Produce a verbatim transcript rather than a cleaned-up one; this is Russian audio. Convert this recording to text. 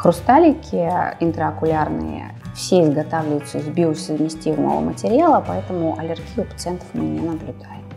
Хрусталики интраокулярные все изготавливаются из биосовместимого материала, поэтому аллергии у пациентов мы не наблюдаем.